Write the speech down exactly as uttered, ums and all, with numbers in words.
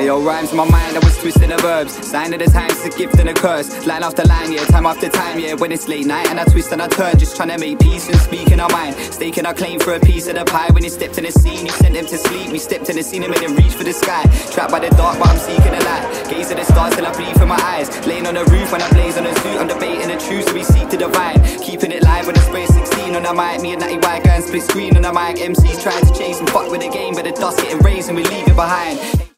Yo, rhymes in my mind, I was twisting the verbs. Sign of the times, a gift and a curse. Line after line, yeah, time after time, yeah. When it's late night and I twist and I turn, just trying to make peace and speak in our mind. Staking our claim for a piece of the pie. When he stepped in the scene, you sent him to sleep. We stepped in the scene and made him reach for the sky. Trapped by the dark, but I'm seeking a light. Gaze at the stars till I bleed from my eyes. Laying on the roof when I blaze on the suit. I'm debating the truth, so we seek to divine. Keeping it live when it's way sixteen on the mic. Me and Natty White guy and split screen on the mic. M Cs trying to chase and fuck with the game, but the dust getting raised and we leave it behind.